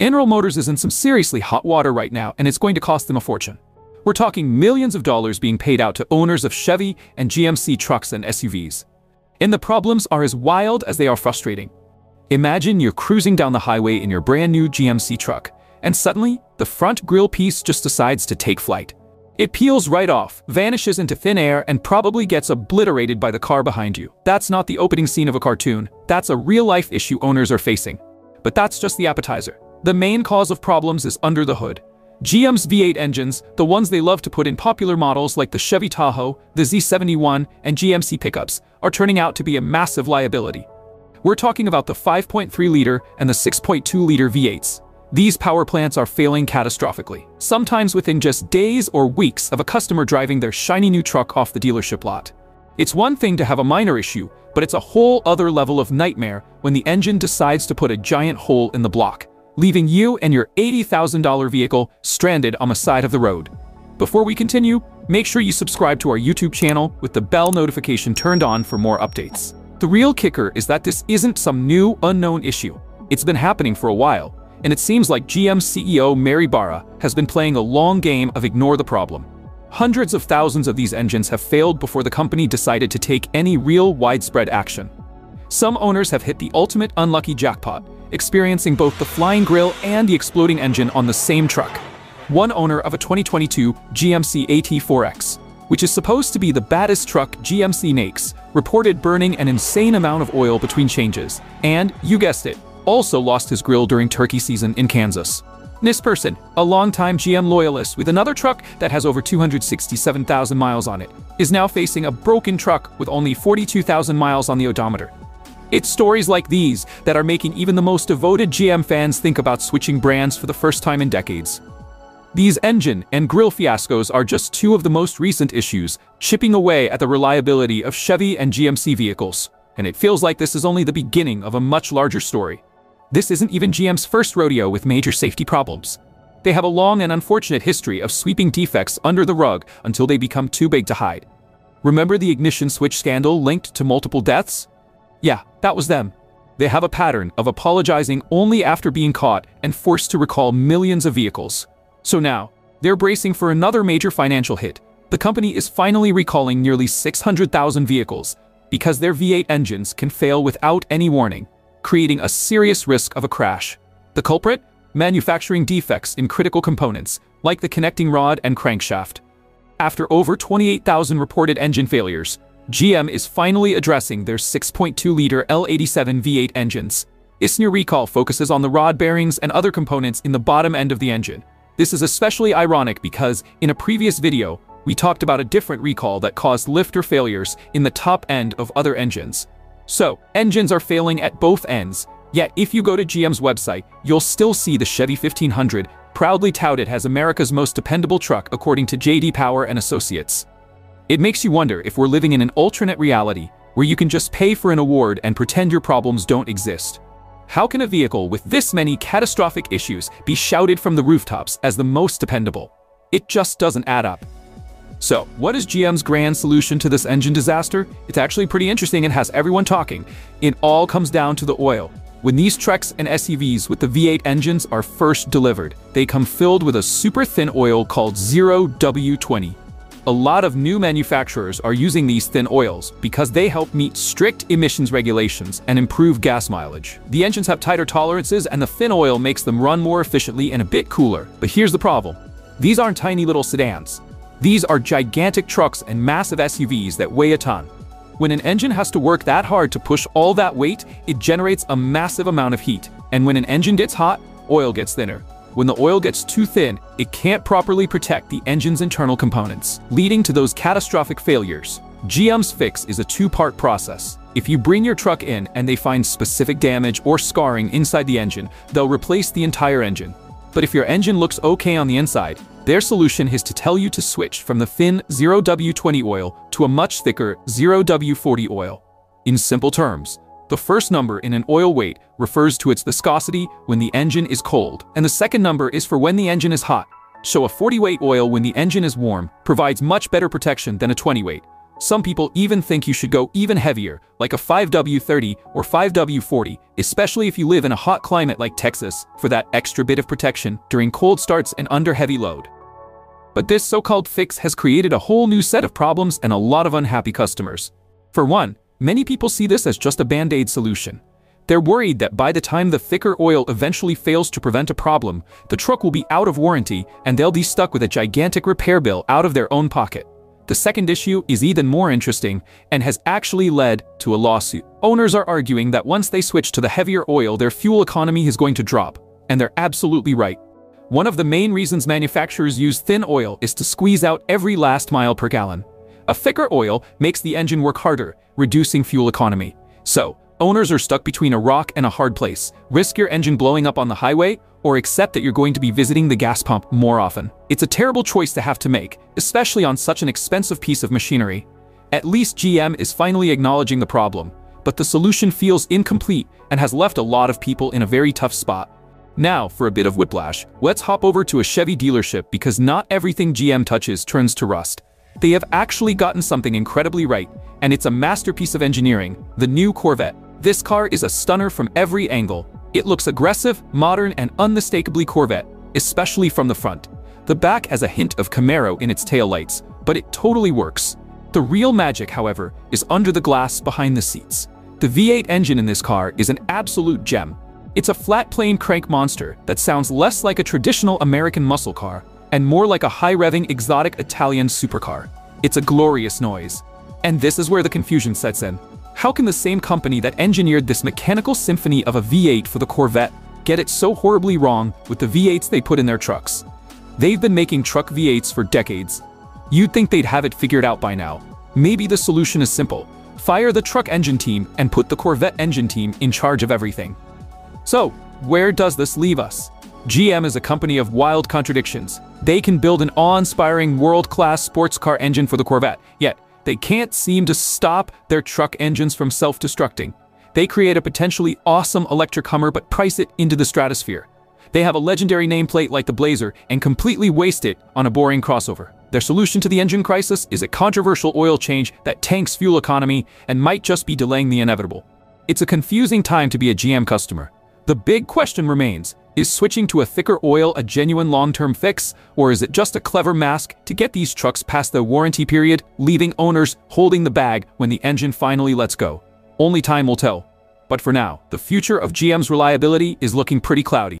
Enroll Motors is in some seriously hot water right now, and it's going to cost them a fortune. We're talking millions of dollars being paid out to owners of Chevy and GMC trucks and SUVs. And the problems are as wild as they are frustrating. Imagine you're cruising down the highway in your brand new GMC truck, and suddenly, the front grille piece just decides to take flight. It peels right off, vanishes into thin air, and probably gets obliterated by the car behind you. That's not the opening scene of a cartoon, that's a real-life issue owners are facing. But that's just the appetizer. The main cause of problems is under the hood. GM's V8 engines, the ones they love to put in popular models like the Chevy Tahoe, the Z71, and GMC pickups, are turning out to be a massive liability. We're talking about the 5.3-liter and the 6.2-liter V8s. These power plants are failing catastrophically, sometimes within just days or weeks of a customer driving their shiny new truck off the dealership lot. It's one thing to have a minor issue, but it's a whole other level of nightmare when the engine decides to put a giant hole in the block, leaving you and your $80,000 vehicle stranded on the side of the road. Before we continue, make sure you subscribe to our YouTube channel with the bell notification turned on for more updates. The real kicker is that this isn't some new, unknown issue. It's been happening for a while, and it seems like GM CEO Mary Barra has been playing a long game of ignore the problem. Hundreds of thousands of these engines have failed before the company decided to take any real, widespread action. Some owners have hit the ultimate unlucky jackpot, experiencing both the flying grille and the exploding engine on the same truck. One owner of a 2022 GMC AT4X, which is supposed to be the baddest truck GMC makes, reported burning an insane amount of oil between changes, and, you guessed it, also lost his grille during turkey season in Kansas. This person, a longtime GM loyalist with another truck that has over 267,000 miles on it, is now facing a broken truck with only 42,000 miles on the odometer. It's stories like these that are making even the most devoted GM fans think about switching brands for the first time in decades. These engine and grille fiascos are just two of the most recent issues, chipping away at the reliability of Chevy and GMC vehicles, and it feels like this is only the beginning of a much larger story. This isn't even GM's first rodeo with major safety problems. They have a long and unfortunate history of sweeping defects under the rug until they become too big to hide. Remember the ignition switch scandal linked to multiple deaths? Yeah, that was them. They have a pattern of apologizing only after being caught and forced to recall millions of vehicles. So now, they're bracing for another major financial hit. The company is finally recalling nearly 600,000 vehicles because their V8 engines can fail without any warning, creating a serious risk of a crash. The culprit? Manufacturing defects in critical components, like the connecting rod and crankshaft. After over 28,000 reported engine failures, GM is finally addressing their 6.2-liter L87 V8 engines. Its new recall focuses on the rod bearings and other components in the bottom end of the engine. This is especially ironic because, in a previous video, we talked about a different recall that caused lifter failures in the top end of other engines. So, engines are failing at both ends, yet if you go to GM's website, you'll still see the Chevy 1500, proudly touted as America's most dependable truck according to J.D. Power and Associates. It makes you wonder if we're living in an alternate reality where you can just pay for an award and pretend your problems don't exist. How can a vehicle with this many catastrophic issues be shouted from the rooftops as the most dependable? It just doesn't add up. So, what is GM's grand solution to this engine disaster? It's actually pretty interesting and has everyone talking. It all comes down to the oil. When these trucks and SUVs with the V8 engines are first delivered, they come filled with a super thin oil called 0W20. A lot of new manufacturers are using these thin oils because they help meet strict emissions regulations and improve gas mileage. The engines have tighter tolerances and the thin oil makes them run more efficiently and a bit cooler. But here's the problem. These aren't tiny little sedans. These are gigantic trucks and massive SUVs that weigh a ton. When an engine has to work that hard to push all that weight, it generates a massive amount of heat. And when an engine gets hot, oil gets thinner. When the oil gets too thin, it can't properly protect the engine's internal components, leading to those catastrophic failures. GM's fix is a two-part process. If you bring your truck in and they find specific damage or scarring inside the engine, they'll replace the entire engine. But if your engine looks okay on the inside, their solution is to tell you to switch from the thin 0W20 oil to a much thicker 0W40 oil. In simple terms, the first number in an oil weight refers to its viscosity when the engine is cold, and the second number is for when the engine is hot. So a 40-weight oil when the engine is warm provides much better protection than a 20-weight. Some people even think you should go even heavier, like a 5W30 or 5W40, especially if you live in a hot climate like Texas, for that extra bit of protection during cold starts and under heavy load. But this so-called fix has created a whole new set of problems and a lot of unhappy customers. For one, many people see this as just a band-aid solution. They're worried that by the time the thicker oil eventually fails to prevent a problem, the truck will be out of warranty and they'll be stuck with a gigantic repair bill out of their own pocket. The second issue is even more interesting and has actually led to a lawsuit. Owners are arguing that once they switch to the heavier oil, their fuel economy is going to drop, and they're absolutely right. One of the main reasons manufacturers use thin oil is to squeeze out every last mile per gallon. A thicker oil makes the engine work harder, reducing fuel economy. So, owners are stuck between a rock and a hard place. Risk your engine blowing up on the highway, or accept that you're going to be visiting the gas pump more often. It's a terrible choice to have to make, especially on such an expensive piece of machinery. At least GM is finally acknowledging the problem, but the solution feels incomplete and has left a lot of people in a very tough spot. Now, for a bit of whiplash, let's hop over to a Chevy dealership, because not everything GM touches turns to rust. They have actually gotten something incredibly right, and it's a masterpiece of engineering, the new Corvette. This car is a stunner from every angle. It looks aggressive, modern, and unmistakably Corvette, especially from the front. The back has a hint of Camaro in its taillights, but it totally works. The real magic, however, is under the glass behind the seats. The V8 engine in this car is an absolute gem. It's a flat plane crank monster that sounds less like a traditional American muscle car and more like a high-revving exotic Italian supercar. It's a glorious noise. And this is where the confusion sets in. How can the same company that engineered this mechanical symphony of a V8 for the Corvette get it so horribly wrong with the V8s they put in their trucks? They've been making truck V8s for decades. You'd think they'd have it figured out by now. Maybe the solution is simple. Fire the truck engine team and put the Corvette engine team in charge of everything. So, where does this leave us? GM is a company of wild contradictions. They can build an awe-inspiring world-class sports car engine for the Corvette, yet they can't seem to stop their truck engines from self-destructing. They create a potentially awesome electric Hummer but price it into the stratosphere. They have a legendary nameplate like the Blazer and completely waste it on a boring crossover. Their solution to the engine crisis is a controversial oil change that tanks fuel economy and might just be delaying the inevitable. It's a confusing time to be a GM customer. The big question remains, is switching to a thicker oil a genuine long-term fix, or is it just a clever mask to get these trucks past their warranty period, leaving owners holding the bag when the engine finally lets go? Only time will tell. But for now, the future of GM's reliability is looking pretty cloudy.